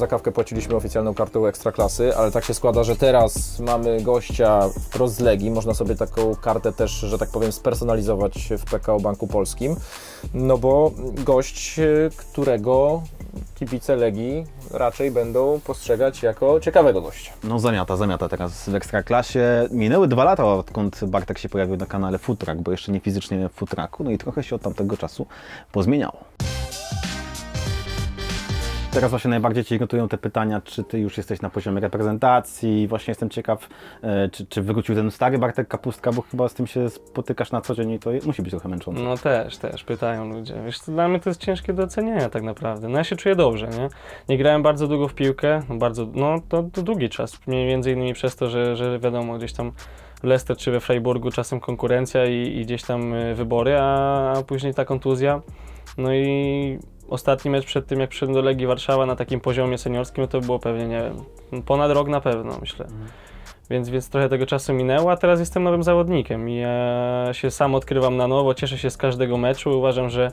za kawkę płaciliśmy oficjalną kartą Ekstraklasy, ale tak się składa, że teraz mamy gościa wprost z Legii. Można sobie taką kartę też, że tak powiem, spersonalizować w PKO Banku Polskim. No bo gość, którego kibice Legii raczej będą postrzegać jako ciekawego gościa. No zamiata teraz w Ekstraklasie. Minęły 2 lata, odkąd Bartek się pojawił na kanale Food Truck, bo jeszcze nie fizycznie w Food Trucku, no i trochę się od tamtego czasu pozmieniało. Teraz właśnie najbardziej Cię irytują te pytania, czy Ty już jesteś na poziomie reprezentacji. Właśnie jestem ciekaw, czy wrócił ten stary Bartek Kapustka, bo chyba z tym się spotykasz na co dzień i to musi być trochę męczące. No też pytają ludzie. Wiesz co, dla mnie to jest ciężkie do ocenienia tak naprawdę. No ja się czuję dobrze, nie? Nie grałem bardzo długo w piłkę, to długi czas. Między innymi przez to, że wiadomo, gdzieś tam w Leicester czy we Freiburgu czasem konkurencja i gdzieś tam wybory, a później ta kontuzja. No i ostatni mecz przed tym, jak przyszedłem do Legii Warszawa na takim poziomie seniorskim, to było pewnie, nie wiem, ponad rok na pewno, myślę. Więc trochę tego czasu minęło, a teraz jestem nowym zawodnikiem. Ja się sam odkrywam na nowo, cieszę się z każdego meczu, uważam, że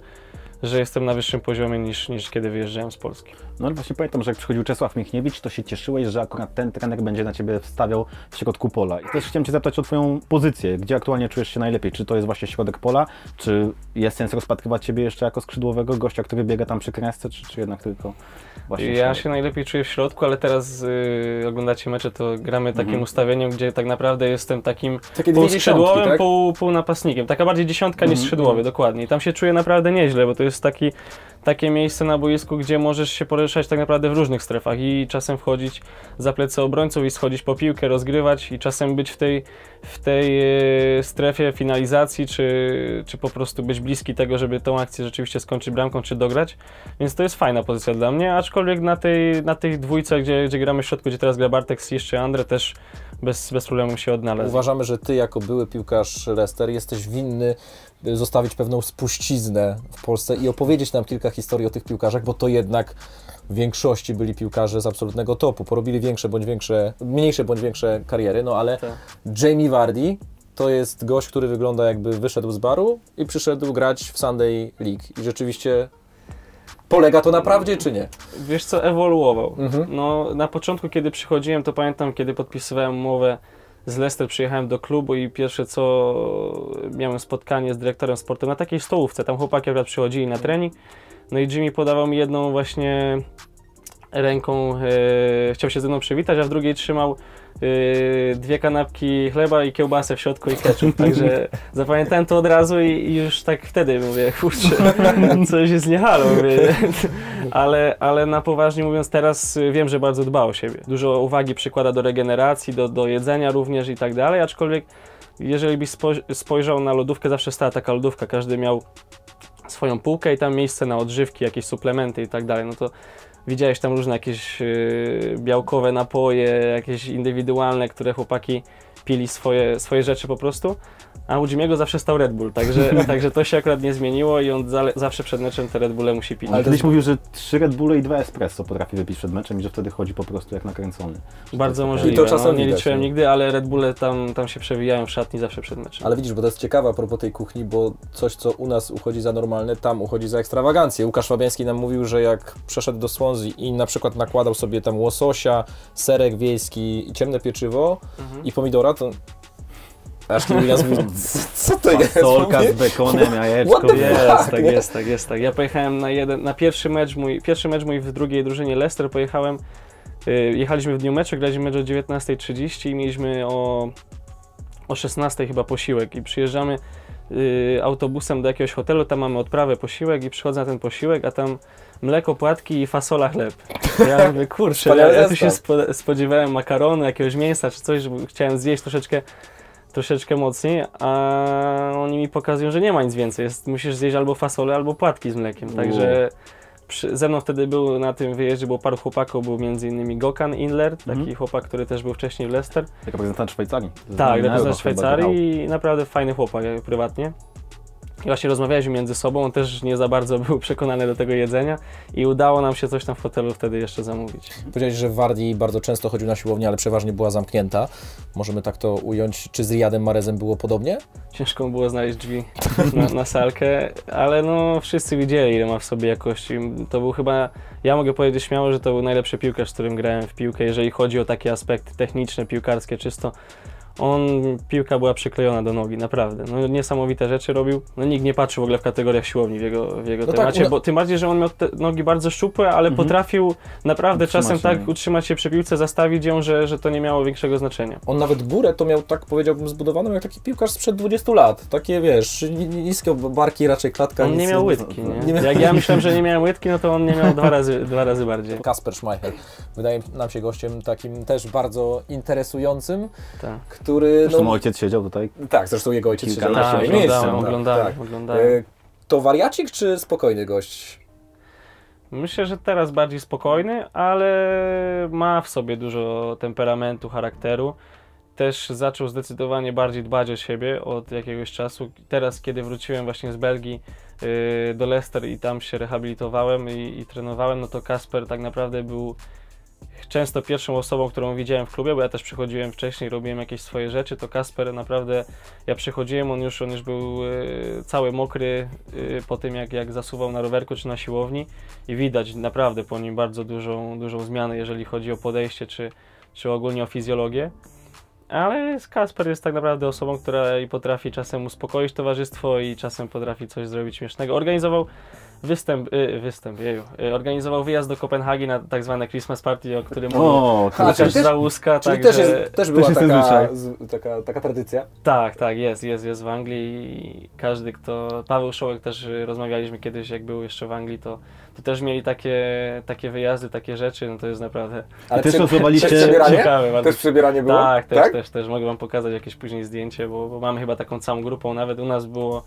jestem na wyższym poziomie niż kiedy wyjeżdżałem z Polski. No ale właśnie pamiętam, że jak przychodził Czesław Michniewicz, to się cieszyłeś, że akurat ten trener będzie na Ciebie wstawiał w środku pola. I też chciałem Cię zapytać o Twoją pozycję, gdzie aktualnie czujesz się najlepiej. Czy to jest właśnie środek pola, czy jest sens rozpatrywać Ciebie jeszcze jako skrzydłowego gościa, który biega tam przy kresce, czy jednak tylko właśnie... Ja się najlepiej czuję w środku, ale teraz oglądacie mecze, to gramy takim ustawieniem, gdzie tak naprawdę jestem takim półskrzydłowym, tak? półnapastnikiem. Taka bardziej dziesiątka niż skrzydłowy, dokładnie. I tam się czuję naprawdę nieźle, bo to jest takie miejsce na boisku, gdzie możesz się poruszać tak naprawdę w różnych strefach i czasem wchodzić za plecy obrońców i schodzić po piłkę, rozgrywać i czasem być w tej strefie finalizacji, czy po prostu być bliski tego, żeby tą akcję rzeczywiście skończyć bramką, czy dograć. Więc to jest fajna pozycja dla mnie, aczkolwiek na tej dwójce, gdzie gramy w środku, gdzie teraz gra Bartek, Slisz czy Andre, też bez problemu się odnaleźć. Uważamy, że Ty jako były piłkarz Leicester jesteś winny zostawić pewną spuściznę w Polsce i opowiedzieć nam kilka historii o tych piłkarzach, bo to jednak w większości byli piłkarze z absolutnego topu. Porobili mniejsze bądź większe kariery, no ale tak. Jamie Vardy to jest gość, który wygląda jakby wyszedł z baru i przyszedł grać w Sunday League i rzeczywiście... Polega to na prawdzie, czy nie? Wiesz co, ewoluował. No, na początku, kiedy przychodziłem, to pamiętam, kiedy podpisywałem umowę z Leicester, przyjechałem do klubu i pierwsze co, miałem spotkanie z dyrektorem sportu na takiej stołówce, tam chłopaki akurat przychodzili na trening, no i Jimmy podawał mi jedną właśnie ręką, chciał się ze mną przywitać, a w drugiej trzymał dwie kanapki chleba i kiełbasę w środku i ketchup, także zapamiętałem to od razu i już tak wtedy mówię, kurczę, coś jest nie halo, ale na poważnie mówiąc teraz wiem, że bardzo dba o siebie. Dużo uwagi przykłada do regeneracji, do jedzenia również i tak dalej, aczkolwiek jeżeli byś spojrzał na lodówkę, zawsze stała taka lodówka, każdy miał swoją półkę i tam miejsce na odżywki, jakieś suplementy i tak dalej, no to widziałeś tam różne jakieś białkowe napoje, jakieś indywidualne, które chłopaki pili swoje rzeczy po prostu, a u Jimmy'ego zawsze stał Red Bull, także to się akurat nie zmieniło i on zawsze przed meczem te Red Bulle musi pić. Ale kiedyś mówił, że 3 Red Bulle i 2 espresso potrafi wypić przed meczem i że wtedy chodzi po prostu jak nakręcony. Bardzo możliwe, i to czasem nie liczyłem nigdy, ale Red Bulle tam się przewijają w szatni zawsze przed meczem. Ale widzisz, bo to jest ciekawe a propos tej kuchni, bo coś co u nas uchodzi za normalne, tam uchodzi za ekstrawagancję. Łukasz Fabiański nam mówił, że jak przeszedł do Swansea i na przykład nakładał sobie tam łososia, serek wiejski i ciemne pieczywo i pomidora, to aż Williams mówi, co to jest? Solka z bekonem, jajeczko. Jest tak. Ja pojechałem na pierwszy mecz mój w drugiej drużynie Leicester, pojechałem, jechaliśmy w dniu meczu, graliśmy mecz o 19:30 i mieliśmy o 16:00 chyba posiłek i przyjeżdżamy autobusem do jakiegoś hotelu, tam mamy odprawę posiłek i przychodzę na ten posiłek, a tam mleko, płatki i fasola, chleb. Ja mówię, kurczę, ja tu się spodziewałem makaronu, jakiegoś mięsa czy coś, żeby chciałem zjeść troszeczkę mocniej, a oni mi pokazują, że nie ma nic więcej, musisz zjeść albo fasolę, albo płatki z mlekiem, także ze mną wtedy był na tym wyjeździe, było paru chłopaków, był m.in. Gökhan Inler, taki chłopak, który też był wcześniej w Leicester. Reprezentant Szwajcarii. Tak, reprezentant Szwajcarii i naprawdę fajny chłopak prywatnie. I właśnie rozmawialiśmy między sobą, on też nie za bardzo był przekonany do tego jedzenia i udało nam się coś tam w hotelu wtedy jeszcze zamówić. Powiedziałeś, że Vardy bardzo często chodził na siłownię, ale przeważnie była zamknięta. Możemy tak to ująć. Czy z Riyadem Mahrezem było podobnie? Ciężko było znaleźć drzwi na salkę, ale no wszyscy widzieli, ile ma w sobie jakości. To był chyba, ja mogę powiedzieć śmiało, że to był najlepszy piłkarz, z którym grałem w piłkę, jeżeli chodzi o takie aspekty techniczne, piłkarskie czysto. Piłka była przyklejona do nogi, naprawdę. No, niesamowite rzeczy robił. No, nikt nie patrzył w ogóle w kategoriach siłowni w jego no temacie, tak, bo tym bardziej, że on miał te nogi bardzo szczupłe, ale potrafił naprawdę utrzymać się przy piłce, zastawić ją, że to nie miało większego znaczenia. On nawet górę to miał, tak powiedziałbym, zbudowaną jak taki piłkarz sprzed 20 lat. Takie, wiesz, niskie barki, raczej klatka. On nie miał łydki, nie? Jak ja myślałem, że nie miałem łydki, no to on nie miał dwa razy bardziej. Kasper Schmeichel wydaje nam się gościem takim też bardzo interesującym. Tak. Który, zresztą ojciec siedział tutaj. Tak, zresztą jego ojciec siedział na swoim miejscu. Oglądałem. To wariacik czy spokojny gość? Myślę, że teraz bardziej spokojny, ale ma w sobie dużo temperamentu, charakteru. Też zaczął zdecydowanie bardziej dbać o siebie od jakiegoś czasu. Teraz, kiedy wróciłem właśnie z Belgii do Leicester i tam się rehabilitowałem i trenowałem, no to Kasper tak naprawdę był często pierwszą osobą, którą widziałem w klubie, bo ja też przychodziłem wcześniej, robiłem jakieś swoje rzeczy, to Kasper naprawdę, ja przychodziłem, on już był cały mokry po tym, jak zasuwał na rowerku czy na siłowni i widać naprawdę po nim bardzo dużą zmianę, jeżeli chodzi o podejście czy ogólnie o fizjologię. Ale Kasper jest tak naprawdę osobą, która i potrafi czasem uspokoić towarzystwo i czasem potrafi coś zrobić śmiesznego. Organizował organizował wyjazd do Kopenhagi na tak zwane Christmas party, o którym Łukasz Załuska. Czyli także też była taka tradycja. Tak, jest w Anglii i każdy, kto... Paweł Szołek też rozmawialiśmy kiedyś, jak był jeszcze w Anglii, to też mieli takie wyjazdy, takie rzeczy, no to jest naprawdę... Ale też przebieranie było? Tak, też. Mogę wam pokazać jakieś później zdjęcie, bo mamy chyba taką całą grupą, nawet u nas było...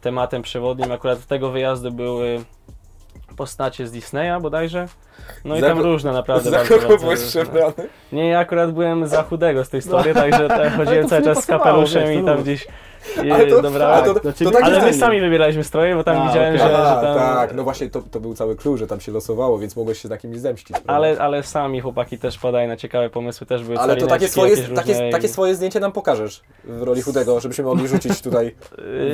Tematem przewodnim akurat tego wyjazdu były postacie z Disneya bodajże. No i tam różne naprawdę. Za kogo byłeś przebrany? Nie, ja akurat byłem za chudego z tej historii, także chodziłem cały czas z kapeluszem i tam gdzieś dobrałem. Ale my sami wybieraliśmy stroje, bo tam widziałem, że tam... Tak, no właśnie to był cały klucz, że tam się losowało, więc mogłeś się takim zemścić. Ale sami chłopaki też padają na ciekawe pomysły, też były. Ale to takie swoje zdjęcie nam pokażesz w roli chudego, żebyśmy mogli rzucić tutaj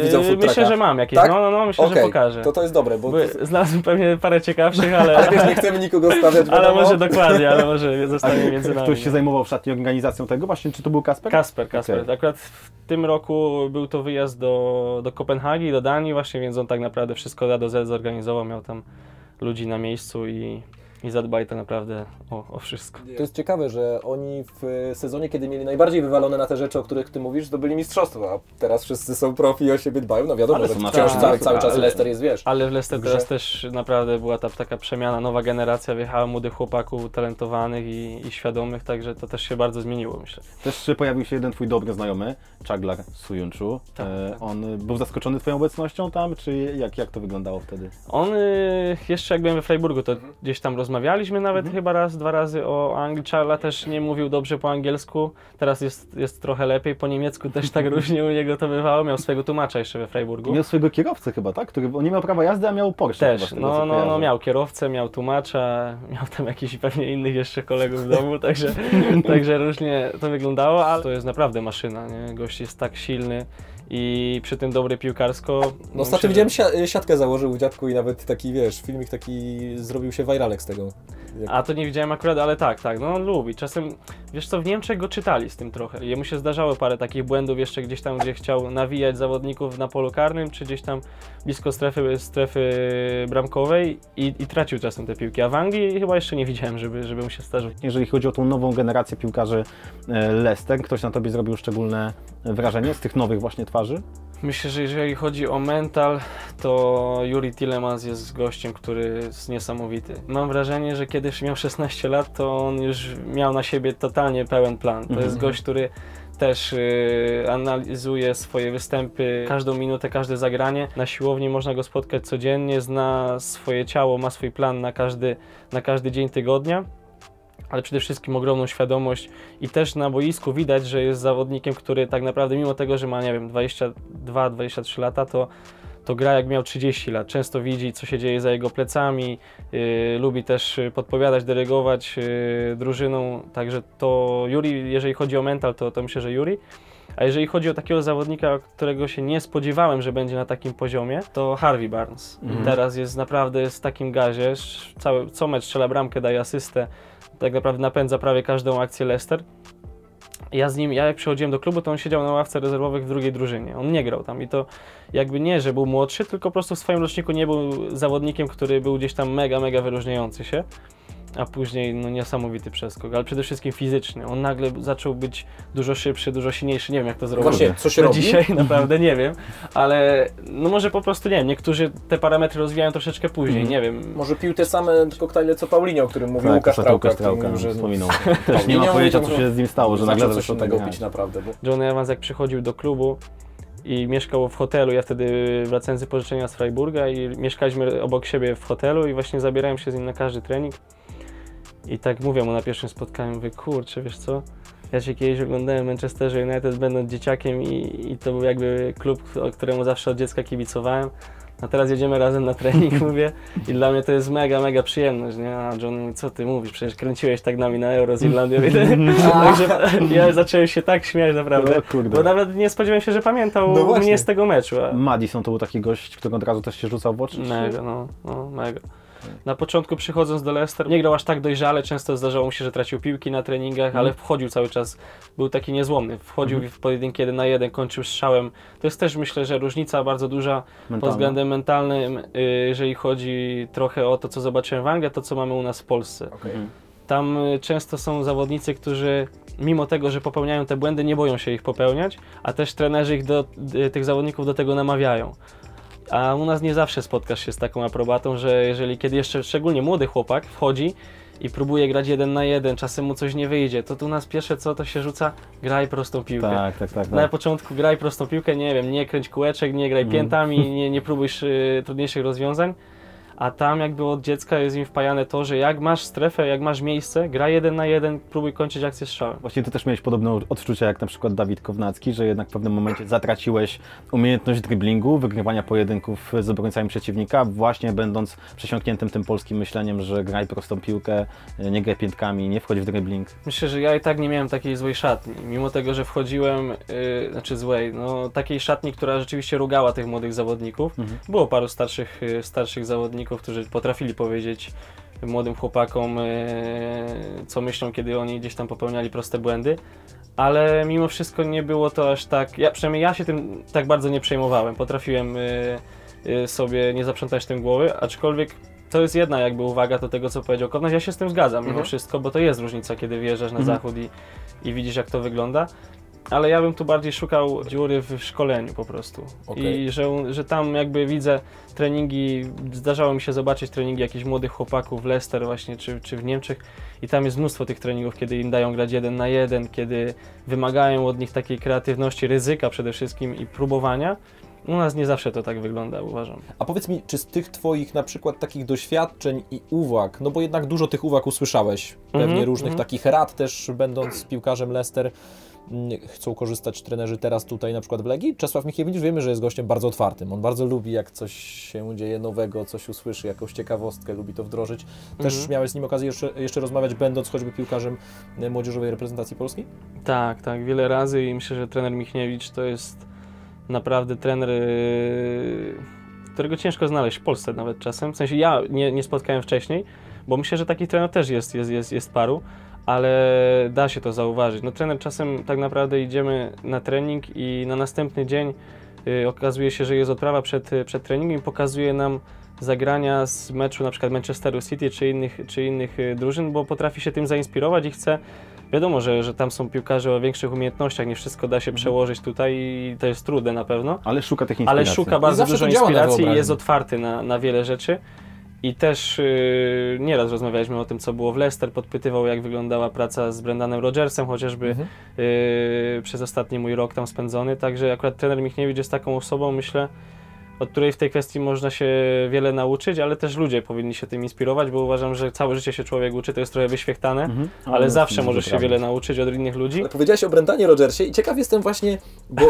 widzą Food Trucka. Myślę, że mam jakieś, no myślę, że pokażę. To jest dobre, bo... Znalazłem pewnie parę ciekawszych, ale wiesz, nie chcemy nikogo stawiać. Ale może dokładnie, ale może zostanie między nami. Ktoś się zajmował w szatni organizacją tego właśnie, czy to był Kasper? Kasper. Okay. Akurat w tym roku był to wyjazd do Kopenhagi, do Danii właśnie, więc on tak naprawdę wszystko da do Z zorganizował, miał tam ludzi na miejscu i zadbaj to naprawdę o wszystko. To jest ciekawe, że oni w sezonie, kiedy mieli najbardziej wywalone na te rzeczy, o których ty mówisz, to byli mistrzostwa, a teraz wszyscy są profi i o siebie dbają, no wiadomo, ale że cały czas Leicester jest, wiesz. Ale w Leicester teraz też naprawdę była taka przemiana, nowa generacja wjechała, młodych chłopaków utalentowanych i świadomych, także to też się bardzo zmieniło, myślę. Też pojawił się jeden twój dobry znajomy, Czaglar Söyüncü. Tak. On był zaskoczony twoją obecnością tam, czy jak to wyglądało wtedy? On, jeszcze jak byłem we Freiburgu, to gdzieś tam rozmawialiśmy nawet chyba raz, dwa razy o Anglii. Czarla też nie mówił dobrze po angielsku, teraz jest trochę lepiej, po niemiecku też tak różnie u niego to bywało, miał swojego tłumacza jeszcze we Freiburgu. Miał swojego kierowcę chyba, tak? Który nie miał prawa jazdy, a miał Porsche. Też, chyba, no miał kierowcę, miał tłumacza, miał tam jakichś pewnie innych jeszcze kolegów w domu, także różnie to wyglądało, ale to jest naprawdę maszyna, nie? Gość jest tak silny. I przy tym dobry piłkarsko... No ostatnio widziałem, siatkę założył u dziadku i nawet taki, wiesz, filmik taki zrobił się viralek z tego. A to nie widziałem akurat, ale tak, no on lubi. Czasem, wiesz co, w Niemczech go czytali z tym trochę. Jemu się zdarzało parę takich błędów jeszcze gdzieś tam, gdzie chciał nawijać zawodników na polu karnym, czy gdzieś tam blisko strefy bramkowej i tracił czasem te piłki. A w Anglii chyba jeszcze nie widziałem, żeby mu się zdarzyło. Jeżeli chodzi o tą nową generację piłkarzy Leicester, ktoś na tobie zrobił szczególne wrażenie z tych nowych właśnie twarzy? Myślę, że jeżeli chodzi o mental, to Youri Tielemans jest gościem, który jest niesamowity. Mam wrażenie, że kiedyś miał 16 lat, to on już miał na siebie totalnie pełen plan. To jest gość, który też analizuje swoje występy, każdą minutę, każde zagranie. Na siłowni można go spotkać codziennie, zna swoje ciało, ma swój plan na każdy dzień tygodnia. Ale przede wszystkim ogromną świadomość i też na boisku widać, że jest zawodnikiem, który tak naprawdę mimo tego, że ma, nie wiem, 22-23 lata, to to gra jak miał 30 lat. Często widzi, co się dzieje za jego plecami, lubi też podpowiadać, dyrygować drużyną. Także to Youri, jeżeli chodzi o mental, to myślę, że Youri. A jeżeli chodzi o takiego zawodnika, którego się nie spodziewałem, że będzie na takim poziomie, to Harvey Barnes. Teraz jest naprawdę w takim gazie, co mecz strzela bramkę, daje asystę, tak naprawdę napędza prawie każdą akcję Leicester. Ja jak przychodziłem do klubu, to on siedział na ławce rezerwowych w drugiej drużynie, on nie grał tam i to jakby nie, że był młodszy, tylko po prostu w swoim roczniku nie był zawodnikiem, który był gdzieś tam mega wyróżniający się. A później no, niesamowity przeskok, ale przede wszystkim fizyczny. On nagle zaczął być dużo szybszy, dużo silniejszy, nie wiem jak to zrobił. Właśnie, co się robi? Dzisiaj naprawdę nie wiem, ale no może po prostu nie wiem, niektórzy te parametry rozwijają troszeczkę później, nie wiem. Może pił te same koktajle co Paulinio, o którym mówił Łukasz Trauka, że wspominał. Też nie ma pojęcia co się z nim stało, że nagle zaczął tego pić naprawdę. Bo... John Evans jak przychodził do klubu i mieszkał w hotelu, ja wtedy wracałem z wypożyczenia z Freiburga i mieszkaliśmy obok siebie w hotelu i właśnie zabierałem się z nim na każdy trening. I tak mówię mu na pierwszym spotkaniu, mówię, kurczę, wiesz co, ja się kiedyś oglądałem w Manchesterze United będąc dzieciakiem i to był jakby klub, któremu zawsze od dziecka kibicowałem, a teraz jedziemy razem na trening, mówię, i dla mnie to jest mega przyjemność, nie? A John, co ty mówisz, przecież kręciłeś tak nami na Euro z Irlandią, także ja zacząłem się tak śmiać naprawdę, bo nawet nie spodziewałem się, że pamiętał mnie z tego meczu. A... Maddison to był taki gość, którego od razu też się rzucał w oczy? Mega, mega. Na początku przychodząc do Leicester nie grał aż tak dojrzale, często zdarzało mu się, że tracił piłki na treningach, ale wchodził cały czas, był taki niezłomny, wchodził w pojedynki 1 na 1, kończył strzałem. To jest też myślę, że różnica bardzo duża pod względem mentalnym, jeżeli chodzi trochę o to, co zobaczyłem w Anglii, to co mamy u nas w Polsce. Tam często są zawodnicy, którzy mimo tego, że popełniają te błędy, nie boją się ich popełniać, a też trenerzy ich tych zawodników do tego namawiają. A u nas nie zawsze spotkasz się z taką aprobatą, że jeżeli kiedy jeszcze szczególnie młody chłopak wchodzi i próbuje grać 1 na 1, czasem mu coś nie wyjdzie, to tu nas pierwsze co, to się rzuca, graj prostą piłkę. Tak. Na początku graj prostą piłkę, nie wiem, nie kręć kółeczek, nie graj piętami, nie próbuj trudniejszych rozwiązań. A tam jakby od dziecka jest im wpajane to, że jak masz strefę, jak masz miejsce, graj 1 na 1, próbuj kończyć akcję strzałem. Właśnie ty też miałeś podobne odczucia jak na przykład Dawid Kownacki, że jednak w pewnym momencie zatraciłeś umiejętność driblingu, wygrywania pojedynków z obrońcami przeciwnika, właśnie będąc przesiąkniętym tym polskim myśleniem, że graj prostą piłkę, nie graj piętkami, nie wchodź w dribbling. Myślę, że ja i tak nie miałem takiej złej szatni, mimo tego, że wchodziłem, takiej szatni, która rzeczywiście rugała tych młodych zawodników. Było paru starszych zawodników, którzy potrafili powiedzieć młodym chłopakom, co myślą, kiedy oni gdzieś tam popełniali proste błędy, ale mimo wszystko nie było to aż tak, przynajmniej ja się tym tak bardzo nie przejmowałem, potrafiłem sobie nie zaprzątać tym głowy, aczkolwiek to jest jedna jakby uwaga do tego, co powiedział Kownaś, ja się z tym zgadzam mimo wszystko, bo to jest różnica, kiedy wyjeżdżasz na zachód i widzisz, jak to wygląda. Ale ja bym tu bardziej szukał dziury w szkoleniu po prostu. I że tam jakby widzę treningi, zdarzało mi się zobaczyć treningi jakichś młodych chłopaków w Leicester właśnie, czy w Niemczech i tam jest mnóstwo tych treningów, kiedy im dają grać 1 na 1, kiedy wymagają od nich takiej kreatywności, ryzyka przede wszystkim i próbowania. U nas nie zawsze to tak wygląda, uważam. A powiedz mi, czy z tych twoich na przykład takich doświadczeń i uwag, no bo jednak dużo tych uwag usłyszałeś, pewnie różnych takich rad też będąc piłkarzem Leicester, chcą korzystać trenerzy teraz tutaj na przykład w Legii? Czesław Michniewicz wiemy, że jest gościem bardzo otwartym, on bardzo lubi jak coś się dzieje nowego, coś usłyszy, jakąś ciekawostkę, lubi to wdrożyć. Też miałeś z nim okazję jeszcze rozmawiać będąc choćby piłkarzem młodzieżowej reprezentacji Polski? Tak, wiele razy i myślę, że trener Michniewicz to jest naprawdę trener, którego ciężko znaleźć w Polsce nawet czasem, w sensie ja nie spotkałem wcześniej, bo myślę, że takich trener też jest paru, ale da się to zauważyć. No trener czasem tak naprawdę idziemy na trening i na następny dzień okazuje się, że jest odprawa przed treningiem i pokazuje nam zagrania z meczu na przykład Manchesteru City czy innych drużyn, bo potrafi się tym zainspirować i chce. Wiadomo, że tam są piłkarze o większych umiejętnościach, nie wszystko da się przełożyć tutaj i to jest trudne na pewno. Ale szuka tych inspiracji. Ale szuka bardzo dużo inspiracji i jest otwarty na wiele rzeczy. I też nieraz rozmawialiśmy o tym, co było w Leicester, podpytywał, jak wyglądała praca z Brendanem Rodgersem, chociażby przez ostatni mój rok tam spędzony. Także akurat trener Michniewicz jest taką osobą, myślę, od której w tej kwestii można się wiele nauczyć, ale też ludzie powinni się tym inspirować, bo uważam, że całe życie się człowiek uczy, to jest trochę wyświechtane, ale zawsze możesz się wiele nauczyć od innych ludzi. Ale powiedziałeś o Brendanie Rodgersie i ciekaw jestem właśnie, bo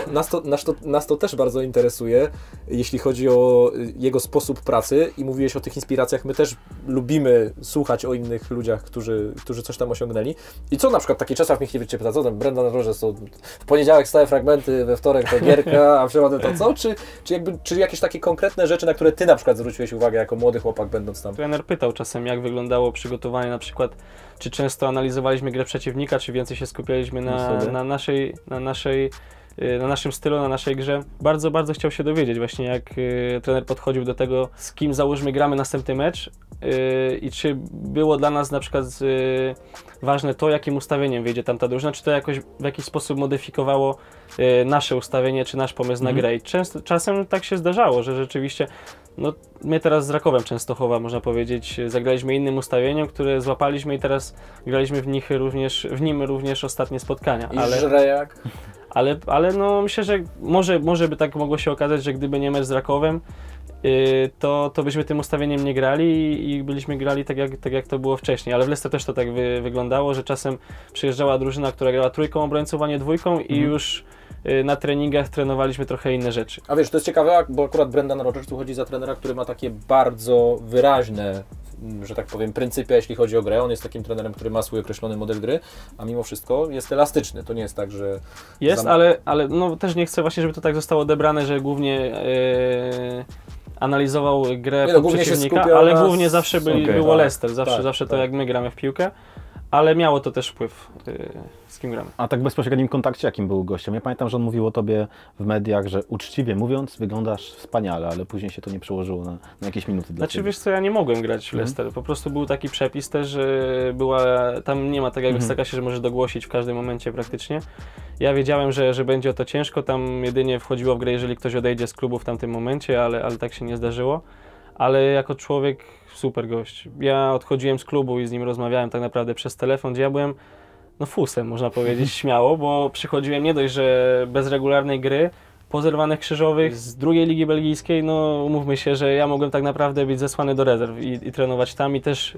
nas to też bardzo interesuje, jeśli chodzi o jego sposób pracy i mówiłeś o tych inspiracjach, my też lubimy słuchać o innych ludziach, którzy coś tam osiągnęli. I co na przykład taki Czesław Michniewicz się pyta, co tam Brendan Rodgers, to w poniedziałek stałe fragmenty, we wtorek to gierka, a w środę to co? Czy jakieś takie konkretne rzeczy, na które ty na przykład zwróciłeś uwagę jako młody chłopak będąc tam? Trener pytał czasem, jak wyglądało przygotowanie, na przykład czy często analizowaliśmy grę przeciwnika, czy więcej się skupialiśmy na naszym stylu, na naszej grze. Bardzo, bardzo chciał się dowiedzieć właśnie, jak trener podchodził do tego, z kim załóżmy gramy następny mecz i czy było dla nas na przykład ważne to, jakim ustawieniem wyjdzie tamta drużyna, czy to jakoś w jakiś sposób modyfikowało nasze ustawienie, czy nasz pomysł na grę. I czasem tak się zdarzało, że rzeczywiście no, my teraz z Rakowem Częstochowa, można powiedzieć, zagraliśmy innym ustawieniem, które złapaliśmy i teraz graliśmy w nim również ostatnie spotkania. Ale no, myślę, że może by tak mogło się okazać, że gdyby nie mecz z Rakowem, to byśmy tym ustawieniem nie grali i byliśmy grali tak jak to było wcześniej. Ale w Leicester też to tak wyglądało, że czasem przyjeżdżała drużyna, która grała trójką obrońców, a nie dwójką i już na treningach trenowaliśmy trochę inne rzeczy. A wiesz, to jest ciekawe, bo akurat Brendan Rodgers tu chodzi za trenera, który ma takie bardzo wyraźne, że tak powiem, pryncypia, jeśli chodzi o grę. On jest takim trenerem, który ma swój określony model gry, a mimo wszystko jest elastyczny. To nie jest tak, że... Jest, ale no, też nie chcę właśnie, żeby to tak zostało odebrane, że głównie analizował grę przeciwnika, ale głównie zawsze było Leicester. Zawsze to, jak my gramy w piłkę. Ale miało to też wpływ, z kim gramy. A tak w bezpośrednim kontakcie, jakim był gościem? Ja pamiętam, że on mówił o tobie w mediach, że uczciwie mówiąc, wyglądasz wspaniale, ale później się to nie przełożyło na jakieś minuty dla ciebie. Wiesz co, ja nie mogłem grać w Leicester. Po prostu był taki przepis też, że tam nie ma tak jak w Ekstraklasie, że możesz dogłosić w każdym momencie praktycznie. Ja wiedziałem, że będzie o to ciężko, tam jedynie wchodziło w grę, jeżeli ktoś odejdzie z klubu w tamtym momencie, ale tak się nie zdarzyło. Ale jako człowiek super gość. Ja odchodziłem z klubu i z nim rozmawiałem tak naprawdę przez telefon, gdzie ja byłem no fusem, można powiedzieć, śmiało, bo przychodziłem nie dość, że bez regularnej gry, po zerwanych krzyżowych z drugiej ligi belgijskiej, no umówmy się, że ja mogłem tak naprawdę być zesłany do rezerw i trenować tam i też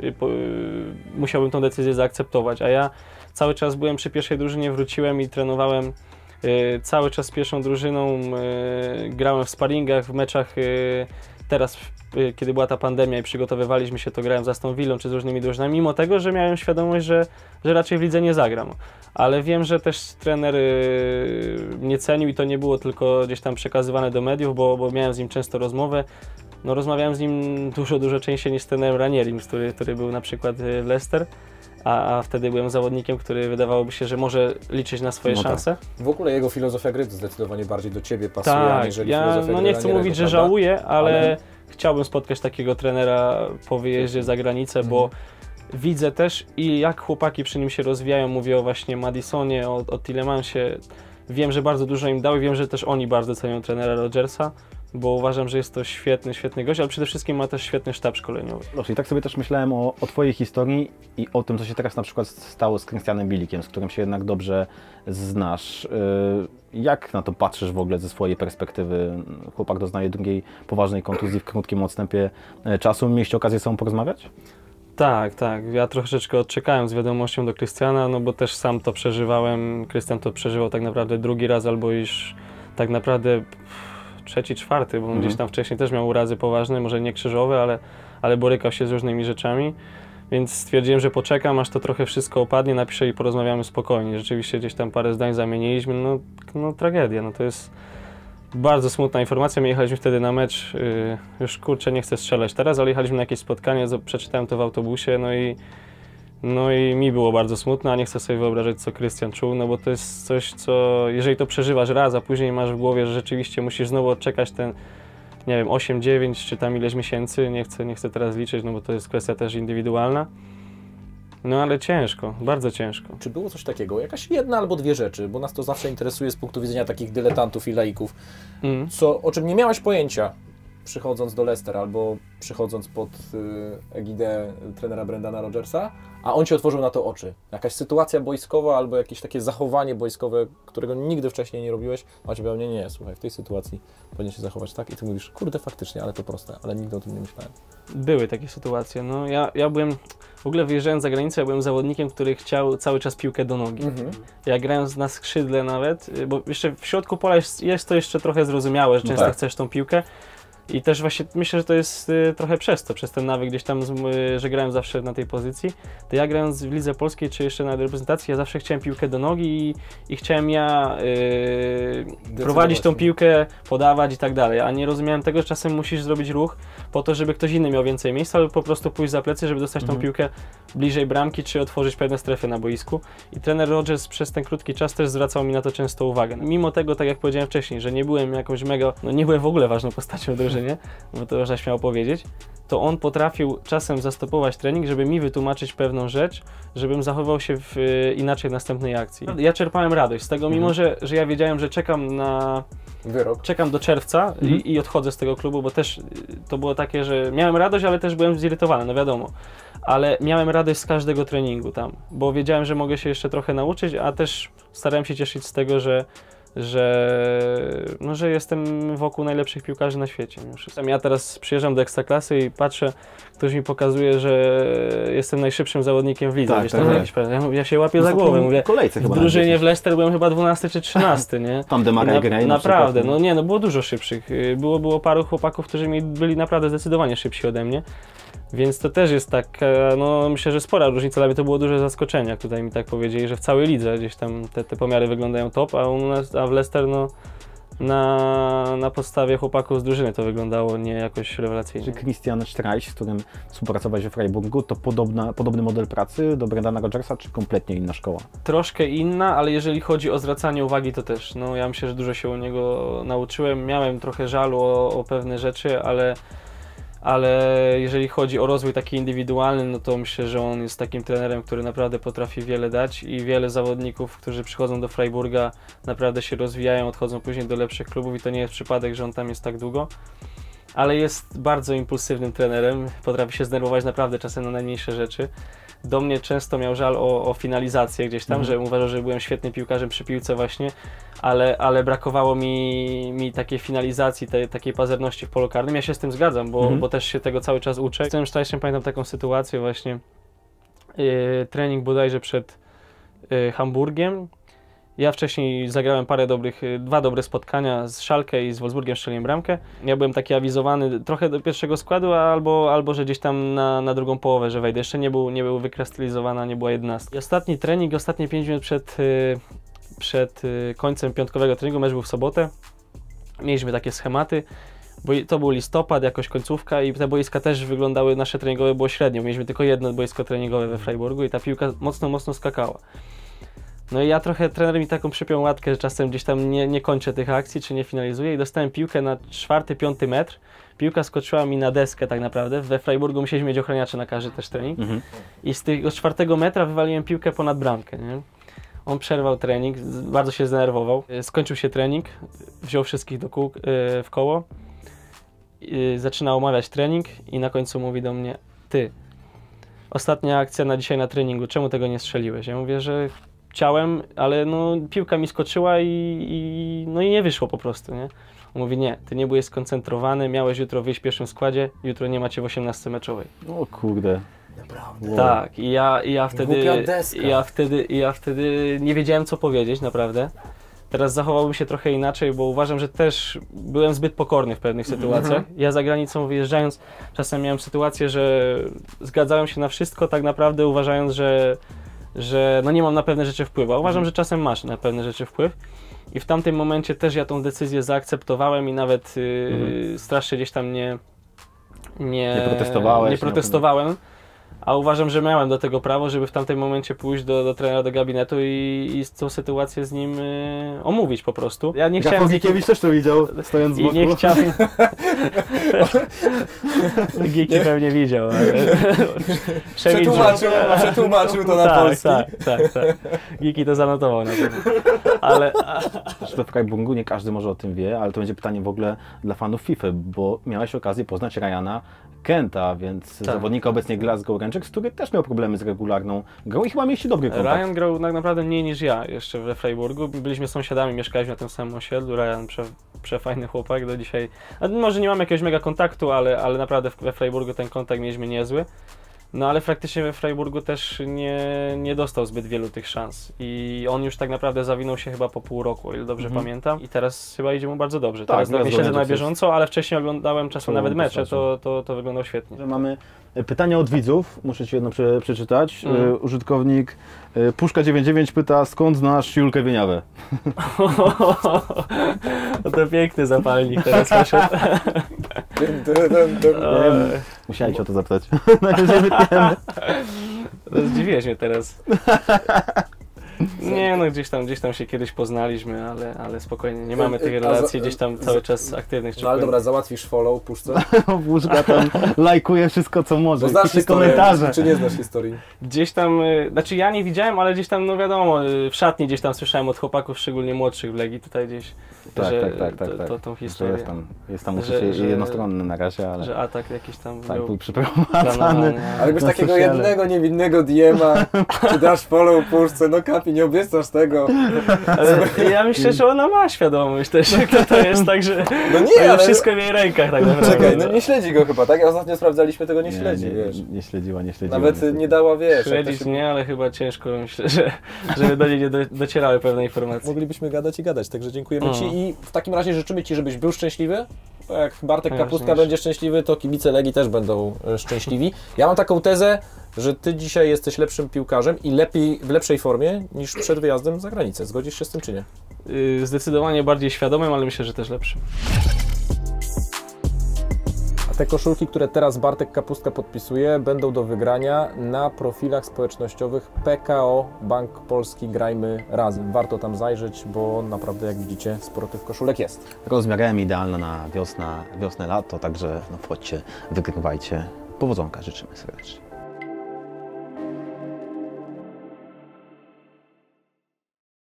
musiałbym tą decyzję zaakceptować, a ja cały czas byłem przy pierwszej drużynie, wróciłem i trenowałem cały czas z pierwszą drużyną, grałem w sparingach, w meczach. Teraz, kiedy była ta pandemia i przygotowywaliśmy się, to grałem z Aston Villą czy z różnymi drużynami, mimo tego, że miałem świadomość, że raczej w lidze nie zagram. Ale wiem, że też trener mnie cenił i to nie było tylko gdzieś tam przekazywane do mediów, bo miałem z nim często rozmowę. No, rozmawiałem z nim dużo częściej niż z trenerem Ranierim, który był na przykład w Leicester. A wtedy byłem zawodnikiem, który wydawałoby się, że może liczyć na swoje szanse. Tak. W ogóle jego filozofia gry zdecydowanie bardziej do ciebie pasuje, aniżeli filozofia gry. Nie chcę mówić, że żałuję, ale chciałbym spotkać takiego trenera po wyjeździe za granicę, bo widzę też i jak chłopaki przy nim się rozwijają. Mówię o właśnie Maddisonie, o Tielemannsie. Wiem, że bardzo dużo im dał i wiem, że też oni bardzo cenią trenera Rodgersa, bo uważam, że jest to świetny gość, ale przede wszystkim ma też świetny sztab szkoleniowy. Dobrze, i tak sobie też myślałem o twojej historii i o tym, co się teraz na przykład stało z Krystianem Bilikiem, z którym się jednak dobrze znasz. Jak na to patrzysz w ogóle ze swojej perspektywy? Chłopak doznaje drugiej poważnej kontuzji w krótkim odstępie czasu. Mieliście okazję sobą porozmawiać? Tak. Ja troszeczkę odczekałem z wiadomością do Krystiana, no bo też sam to przeżywałem. Krystian to przeżywał tak naprawdę drugi raz, albo już tak naprawdę trzeci, czwarty, bo on gdzieś tam wcześniej też miał urazy poważne, może nie krzyżowe, ale borykał się z różnymi rzeczami, więc stwierdziłem, że poczekam, aż to trochę wszystko opadnie, napiszę i porozmawiamy spokojnie. Rzeczywiście gdzieś tam parę zdań zamieniliśmy, no tragedia, no to jest bardzo smutna informacja. My jechaliśmy wtedy na mecz, już kurczę, nie chcę strzelać teraz, ale jechaliśmy na jakieś spotkanie, przeczytałem to w autobusie, no i mi było bardzo smutno, a nie chcę sobie wyobrażać, co Krystian czuł, no bo to jest coś, co jeżeli to przeżywasz raz, a później masz w głowie, że rzeczywiście musisz znowu odczekać ten, nie wiem, 8, 9 czy tam ileś miesięcy, nie chcę teraz liczyć, no bo to jest kwestia też indywidualna. No ale ciężko, bardzo ciężko. Czy było coś takiego, jakaś jedna albo dwie rzeczy, bo nas to zawsze interesuje z punktu widzenia takich dyletantów i laików, o czym nie miałeś pojęcia przychodząc do Leicester albo przychodząc pod egidę trenera Brendana Rodgersa, a on ci otworzył na to oczy. Jakaś sytuacja boiskowa albo jakieś takie zachowanie boiskowe, którego nigdy wcześniej nie robiłeś, a ci pewnie nie, słuchaj, w tej sytuacji powinien się zachować tak i ty mówisz, kurde, faktycznie, ale to proste, ale nigdy o tym nie myślałem. Były takie sytuacje, no ja byłem, w ogóle wyjeżdżając za granicę, ja byłem zawodnikiem, który chciał cały czas piłkę do nogi. Ja grając na skrzydle nawet, bo jeszcze w środku pola jest to jeszcze trochę zrozumiałe, że często chcesz tą piłkę. I też właśnie myślę, że to jest trochę przez to, przez ten nawyk gdzieś tam, że grałem zawsze na tej pozycji. To ja grając w Lidze Polskiej czy jeszcze na reprezentacji, ja zawsze chciałem piłkę do nogi i chciałem prowadzić tą piłkę, podawać i tak dalej. A nie rozumiałem tego, że czasem musisz zrobić ruch po to, żeby ktoś inny miał więcej miejsca, albo po prostu pójść za plecy, żeby dostać tą piłkę bliżej bramki czy otworzyć pewne strefy na boisku. I trener Rodgers przez ten krótki czas też zwracał mi na to często uwagę. Mimo tego, tak jak powiedziałem wcześniej, że nie byłem jakąś mega, no nie byłem w ogóle ważną postacią drużyny. Nie? Bo to można śmiało powiedzieć, to on potrafił czasem zastopować trening, żeby mi wytłumaczyć pewną rzecz, żebym zachował się inaczej w następnej akcji. Ja czerpałem radość z tego, mimo że ja wiedziałem, że czekam na wyrok, czekam do czerwca i odchodzę z tego klubu, bo też to było takie, że miałem radość, ale też byłem zirytowany, no wiadomo. Ale miałem radość z każdego treningu tam, bo wiedziałem, że mogę się jeszcze trochę nauczyć, a też starałem się cieszyć z tego, że jestem wokół najlepszych piłkarzy na świecie. Ja teraz przyjeżdżam do Ekstraklasy i patrzę, ktoś mi pokazuje, że jestem najszybszym zawodnikiem w lidze. Tak, ja się łapię za głowę, mówię, w drużynie w Leicester byłem chyba 12 czy 13, nie? Tam Demarai grają. Naprawdę, no nie, no było dużo szybszych. Było paru chłopaków, którzy byli naprawdę zdecydowanie szybsi ode mnie. Więc to też jest taka, no myślę, że spora różnica, dla mnie to było duże zaskoczenie, jak tutaj mi tak powiedzieli, że w całej lidze gdzieś tam te pomiary wyglądają top, a u nas, a w Leicester no na podstawie chłopaków z drużyny to wyglądało nie jakoś rewelacyjnie. Christian Streich, z którym współpracowałeś we Freiburgu, to podobny model pracy do Brendana Rodgersa, czy kompletnie inna szkoła? Troszkę inna, ale jeżeli chodzi o zwracanie uwagi, to też, no ja myślę, że dużo się u niego nauczyłem, miałem trochę żalu o pewne rzeczy, ale jeżeli chodzi o rozwój taki indywidualny, no to myślę, że on jest takim trenerem, który naprawdę potrafi wiele dać i wiele zawodników, którzy przychodzą do Freiburga, naprawdę się rozwijają, odchodzą później do lepszych klubów i to nie jest przypadek, że on tam jest tak długo. Ale jest bardzo impulsywnym trenerem, potrafi się zdenerwować naprawdę czasem na najmniejsze rzeczy. Do mnie często miał żal o finalizację gdzieś tam, że uważał, że byłem świetnym piłkarzem przy piłce właśnie, ale brakowało mi takiej finalizacji, takiej pazerności w polu karnym. Ja się z tym zgadzam, bo też się tego cały czas uczę. Z tym szczęściem pamiętam taką sytuację właśnie, trening bodajże przed Hamburgiem. Ja wcześniej zagrałem dwa dobre spotkania z Schalke i z Wolfsburgiem, strzeliłem bramkę. Ja byłem taki awizowany trochę do pierwszego składu, albo że gdzieś tam na drugą połowę, że wejdę. Jeszcze nie był wykrystalizowana, nie była jedenastka. I ostatni trening, ostatnie 5 minut przed końcem piątkowego treningu, mecz był w sobotę. Mieliśmy takie schematy, bo to był listopad, jakoś końcówka i te boiska też wyglądały, nasze treningowe było średnio. Mieliśmy tylko jedno boisko treningowe we Freiburgu i ta piłka mocno skakała. No i ja trochę, trener mi taką przypiął łatkę, że czasem gdzieś tam nie kończę tych akcji, czy nie finalizuję i dostałem piłkę na 4-5 metr. Piłka skoczyła mi na deskę tak naprawdę, we Freiburgu musieliśmy mieć ochroniaczy na każdy też trening. I z tego 4 metra wywaliłem piłkę ponad bramkę, nie? On przerwał trening, bardzo się zdenerwował. Skończył się trening, wziął wszystkich w koło, zaczyna omawiać trening i na końcu mówi do mnie: ty, ostatnia akcja na dzisiaj na treningu, czemu tego nie strzeliłeś? Ja mówię, że chciałem, ale no, piłka mi skoczyła i nie wyszło po prostu, nie? On mówi: nie, ty nie byłeś skoncentrowany, miałeś jutro wyjść w pierwszym składzie, jutro nie macie w 18-meczowej. O kurde. Naprawdę. Tak, ja wtedy nie wiedziałem, co powiedzieć, naprawdę. Teraz zachowałbym się trochę inaczej, bo uważam, że też byłem zbyt pokorny w pewnych sytuacjach. Ja za granicą wyjeżdżając, czasem miałem sytuację, że zgadzałem się na wszystko, tak naprawdę uważając, że no nie mam na pewne rzeczy wpływu, a uważam, że czasem masz na pewne rzeczy wpływ i w tamtym momencie też ja tą decyzję zaakceptowałem i nawet strasznie gdzieś tam nie protestowałem. A uważam, że miałem do tego prawo, żeby w tamtym momencie pójść do trenera, do gabinetu i tą sytuację z nim omówić po prostu. Ja nie chciałem... Gikiewicz też to widział, stojąc z boku. I nie chciałem... Giki pewnie widział. Przetłumaczył to na polski. Tak. Giki to zanotował na pewno. Ale... Zresztą w Freiburgu nie każdy może o tym wie, ale to będzie pytanie w ogóle dla fanów FIFA, bo miałeś okazję poznać Ryana Kenta, więc zawodnika obecnie Glasgow Rangers, który też miał problemy z regularną grą i chyba mieliście dobry kontakt. Ryan grał tak naprawdę mniej niż ja jeszcze we Freiburgu. Byliśmy sąsiadami, mieszkaliśmy na tym samym osiedlu. Ryan przefajny chłopak do dzisiaj. Może nie mam jakiegoś mega kontaktu, ale naprawdę we Freiburgu ten kontakt mieliśmy niezły. No ale praktycznie we Freiburgu też nie dostał zbyt wielu tych szans i on już tak naprawdę zawinął się chyba po pół roku, o ile dobrze pamiętam, i teraz chyba idzie mu bardzo dobrze. Tak, teraz nie siedzę na bieżąco, ale wcześniej oglądałem czasem nawet mecze, to wyglądał świetnie. Mamy pytania od widzów, muszę Ci jedno przeczytać. Użytkownik Puszka99 pyta, skąd znasz Julkę Wieniawę? To piękny zapalnik teraz poszedł. Musiałem Cię o to zapytać. Zdziwiłeś mnie teraz. Nie, no gdzieś tam się kiedyś poznaliśmy, ale spokojnie, nie mamy tych relacji gdzieś tam cały czas aktywnych. No ale dobra, załatwisz follow Puszce? Puszka tam lajkuje wszystko co może, bo znasz komentarze. Czy nie znasz historii? Gdzieś tam, znaczy ja nie widziałem, ale gdzieś tam, no wiadomo, w szatni gdzieś tam słyszałem od chłopaków, szczególnie młodszych w Legii tutaj gdzieś, tą historię. Jest tam uczucie jednostronne na razie, ale... Że atak jakiś tam był przeprowadzany. Ale jakbyś takiego jednego niewinnego DM-a, czy dasz follow Puszce, no kapi, nie obiecasz tego. Ale ja myślę, że ona ma świadomość też, jak to jest, także no nie, ale... wszystko w jej rękach tak naprawdę. Czekaj, no nie śledzi go chyba, tak? Ostatnio sprawdzaliśmy, tego nie śledzi, wiesz. Nie śledziła. Nawet nie dała, wiesz. Śledzić się... nie, ale chyba ciężko, myślę, żeby do niej nie docierały pewne informacje. Moglibyśmy gadać i gadać, także dziękujemy Ci i w takim razie życzymy Ci, żebyś był szczęśliwy. Jak Bartek Kapustka będzie szczęśliwy, to kibice Legii też będą szczęśliwi. Ja mam taką tezę, że Ty dzisiaj jesteś lepszym piłkarzem i w lepszej formie niż przed wyjazdem za granicę. Zgodzisz się z tym czy nie? Zdecydowanie bardziej świadomym, ale myślę, że też lepszym. A te koszulki, które teraz Bartek Kapustka podpisuje, będą do wygrania na profilach społecznościowych PKO Bank Polski Grajmy Razem. Warto tam zajrzeć, bo naprawdę, jak widzicie, sporo tych koszulek jest. Rozmiarem idealna na wiosnę, lato, także no wchodźcie, wygrywajcie. Powodzonka życzymy serdecznie.